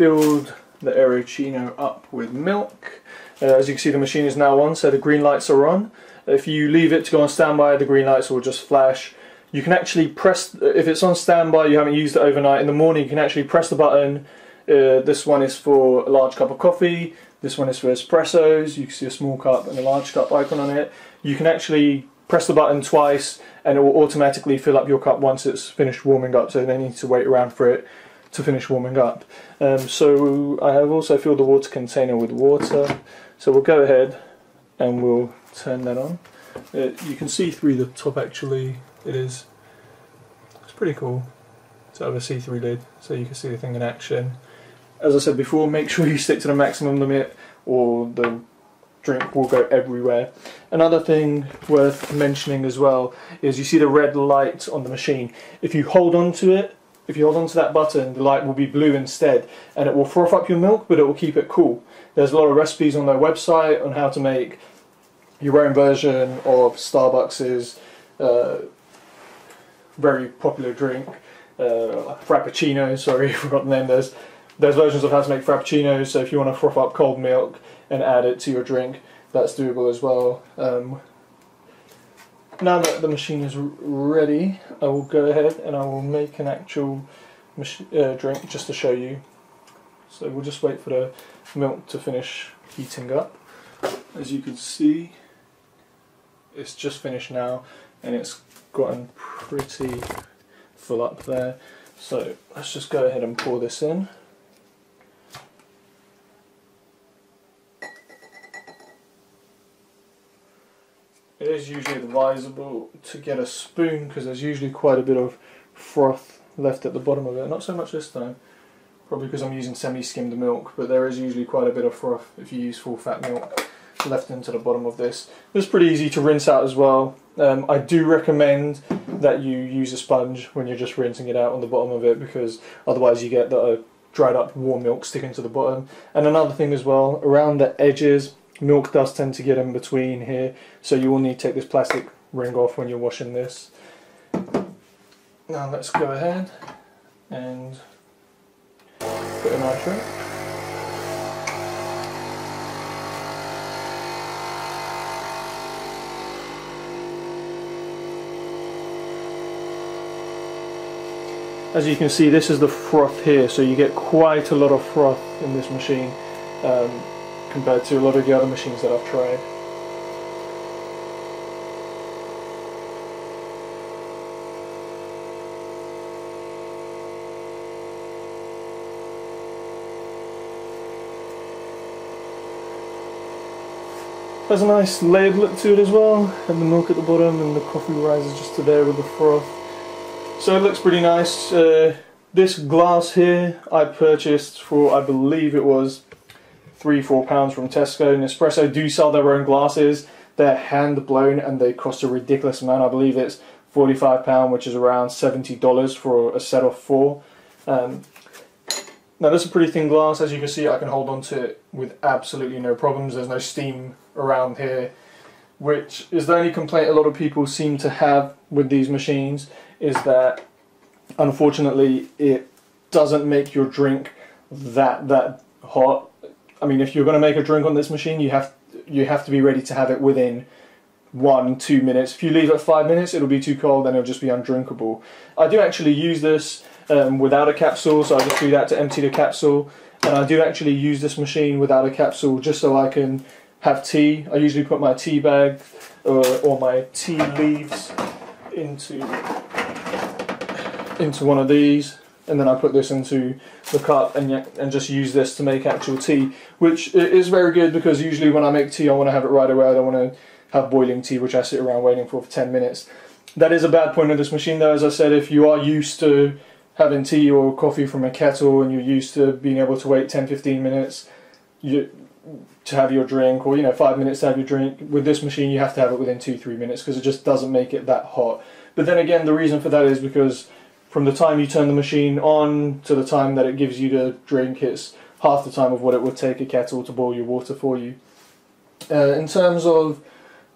filled the Aeroccino up with milk. As you can see, the machine is now on, so the green lights are on. If you leave it to go on standby, the green lights will just flash. You can actually press, if it's on standby, you haven't used it overnight, in the morning you can actually press the button. This one is for a large cup of coffee, this one is for espressos. You can see a small cup and a large cup icon on it. You can actually press the button twice and it will automatically fill up your cup once it's finished warming up, so you don't need to wait around for it to finish warming up. So I have also filled the water container with water, so we'll go ahead and we'll turn that on. You can see through the top actually, it's pretty cool to have a C3 lid so you can see the thing in action. As I said before, make sure you stick to the maximum limit or the drink will go everywhere. Another thing worth mentioning as well is you see the red light on the machine. If you hold on to it, if you hold on to that button, the light will be blue instead, and it will froth up your milk, but it will keep it cool. There's a lot of recipes on their website on how to make your own version of Starbucks's very popular drink, Frappuccino, sorry, I forgot the name. There's versions of how to make Frappuccinos, so if you want to froth up cold milk and add it to your drink, that's doable as well. Now that the machine is ready, I will go ahead and I will make an actual drink just to show you. So we'll just wait for the milk to finish heating up. As you can see, it's just finished now and it's gotten pretty full up there. So let's just go ahead and pour this in. It is usually advisable to get a spoon because there's usually quite a bit of froth left at the bottom of it. Not so much this time, probably because I'm using semi-skimmed milk, but there is usually quite a bit of froth if you use full fat milk left into the bottom of this. It's pretty easy to rinse out as well. I do recommend that you use a sponge when you're just rinsing it out on the bottom of it, because otherwise you get the dried up warm milk sticking to the bottom. And another thing as well, around the edges, milk does tend to get in between here, so you will need to take this plastic ring off when you're washing this. Now let's go ahead and put in our drink. As you can see, this is the froth here, so you get quite a lot of froth in this machine. Compared to a lot of the other machines that I've tried. There's a nice layered look to it as well, and the milk at the bottom and the coffee rises just to there with the froth. So it looks pretty nice. This glass here I purchased for, I believe it was £3–4 from Tesco. Nespresso do sell their own glasses. They're hand blown and they cost a ridiculous amount. I believe it's £45, which is around $70 for a set of four. Now this is a pretty thin glass. As you can see, I can hold on to it with absolutely no problems. There's no steam around here, which is the only complaint a lot of people seem to have with these machines, is that unfortunately it doesn't make your drink that hot. I mean, if you're going to make a drink on this machine, you have to be ready to have it within 1–2 minutes. If you leave it 5 minutes, it'll be too cold and it'll just be undrinkable. I do actually use this without a capsule, so I just do that to empty the capsule. And I do actually use this machine without a capsule just so I can have tea. I usually put my tea bag or my tea leaves into one of these. And then I put this into the cup and just use this to make actual tea, which is very good because usually when I make tea I want to have it right away. I don't want to have boiling tea which I sit around waiting for 10 minutes. That is a bad point of this machine though. As I said, if you are used to having tea or coffee from a kettle and you're used to being able to wait 10–15 minutes to have your drink, or 5 minutes to have your drink, with this machine you have to have it within 2–3 minutes because it just doesn't make it that hot. But then again, the reason for that is because from the time you turn the machine on to the time that it gives you the drink, it's half the time of what it would take a kettle to boil your water for you. In terms of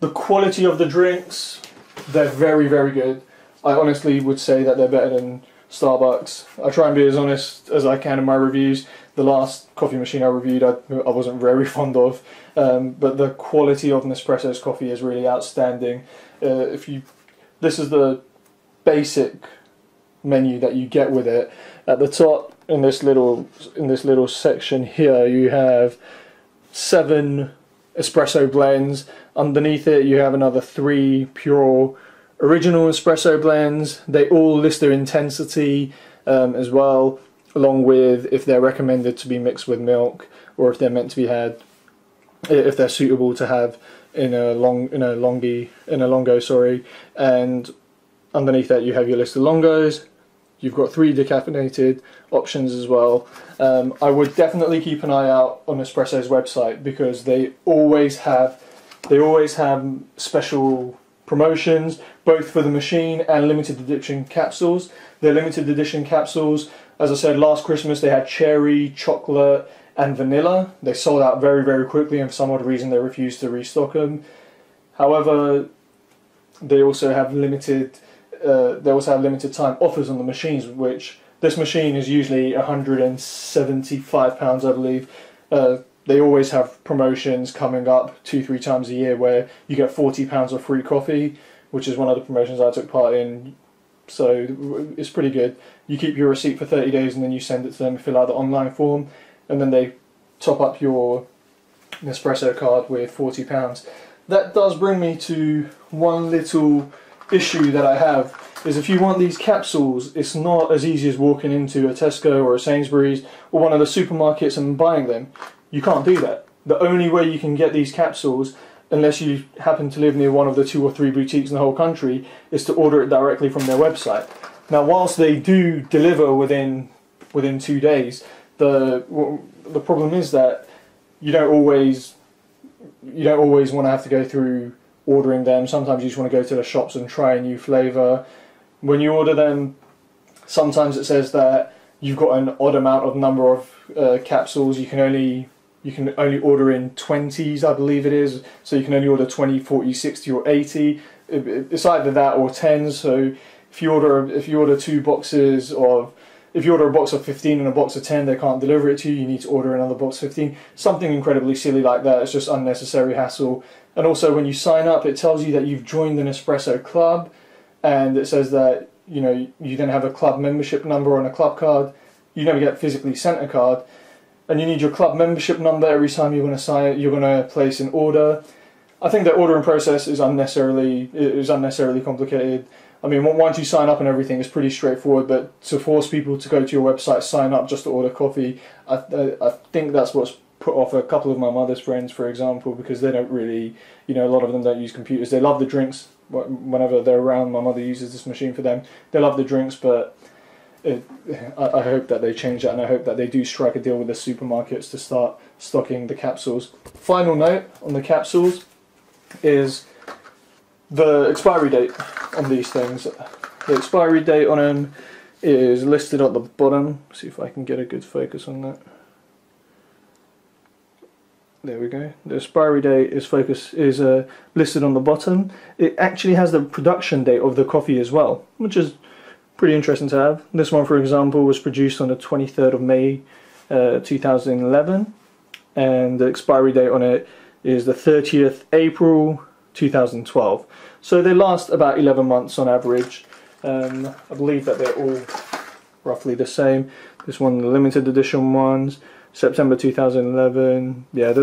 the quality of the drinks, they're very, very good. I honestly would say that they're better than Starbucks. I try and be as honest as I can in my reviews. The last coffee machine I reviewed I wasn't very fond of, but the quality of Nespresso's coffee is really outstanding. This is the basic menu that you get with it. At the top, in this little section here, you have 7 espresso blends. Underneath it, you have another 3 pure original espresso blends. They all list their intensity as well, along with if they're recommended to be mixed with milk, or if they're meant to be had, if they're suitable to have in a longo, sorry. And underneath that, you have your list of longos. You've got 3 decaffeinated options as well. I would definitely keep an eye out on Nespresso's website, because they always have special promotions, both for the machine and limited edition capsules. Their limited edition capsules, as I said, last Christmas they had cherry, chocolate and vanilla. They sold out very, very quickly, and for some odd reason they refused to restock them. However, they also have limited time offers on the machines, which this machine is usually £175, I believe. They always have promotions coming up 2-3 times a year where you get £40 of free coffee, which is one of the promotions I took part in, so it's pretty good. You keep your receipt for 30 days and then you send it to them, fill out the online form, and then they top up your Nespresso card with £40. That does bring me to one little issue that I have, is if you want these capsules, it's not as easy as walking into a Tesco or a Sainsbury's or one of the supermarkets and buying them. You can't do that. The only way you can get these capsules, unless you happen to live near one of the 2 or 3 boutiques in the whole country, is to order it directly from their website. Now, whilst they do deliver within 2 days, the problem is that you don't always want to have to go through ordering them. Sometimes you just want to go to the shops and try a new flavour. When you order them, sometimes it says that you've got an odd amount of number of capsules. You can only order in 20s, I believe it is, so you can only order 20, 40, 60 or 80. It's either that or 10. So if you order a box of 15 and a box of 10, they can't deliver it to you. You need to order another box of 15. Something incredibly silly like that. It's just unnecessary hassle. And also, when you sign up, it tells you that you've joined the Nespresso club, and it says that you then have a club membership number on a club card. You never get physically sent a card, and you need your club membership number every time you're going to place an order. I think that ordering process is unnecessarily complicated. I mean, once you sign up and everything, it's pretty straightforward, but to force people to go to your website, sign up just to order coffee, I think that's what's put off a couple of my mother's friends, for example, because they don't really, a lot of them don't use computers. They love the drinks. Whenever they're around, my mother uses this machine for them. They love the drinks, but I hope that they change that, and I hope that they do strike a deal with the supermarkets to start stocking the capsules. Final note on the capsules is the expiry date on these things. The expiry date on them is listed at the bottom. Let's see if I can get a good focus on that. There we go. The expiry date is listed on the bottom. It actually has the production date of the coffee as well, which is pretty interesting to have. This one, for example, was produced on the 23rd of May 2011, and the expiry date on it is the 30th April 2012. So they last about 11 months on average. I believe that they're all roughly the same. This one, the limited edition ones, September 2011. Yeah, they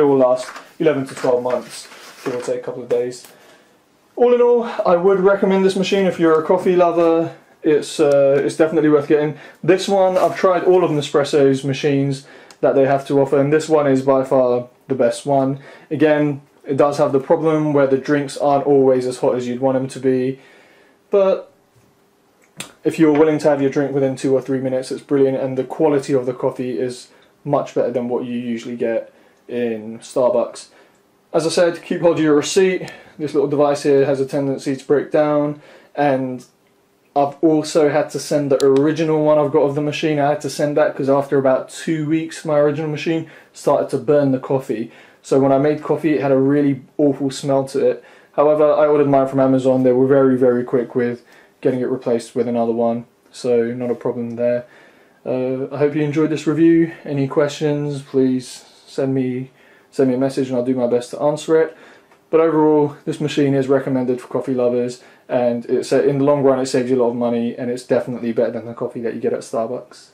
will last 11 to 12 months, give or take a couple of days. All in all, I would recommend this machine if you're a coffee lover. It's definitely worth getting. This one, I've tried all of Nespresso's machines that they have to offer, and this one is by far the best one. Again, it does have the problem where the drinks aren't always as hot as you'd want them to be, but if you're willing to have your drink within 2 or 3 minutes, it's brilliant, and the quality of the coffee is much better than what you usually get in Starbucks. As I said, keep hold of your receipt. This little device here has a tendency to break down, and I've also had to send the original one I've got of the machine. I had to send that because after about 2 weeks, my original machine started to burn the coffee. So when I made coffee, it had a really awful smell to it. However, I ordered mine from Amazon. They were very, very quick with getting it replaced with another one, so not a problem there. I hope you enjoyed this review. Any questions, please send me a message and I'll do my best to answer it. But overall, this machine is recommended for coffee lovers, and in the long run it saves you a lot of money, and it's definitely better than the coffee that you get at Starbucks.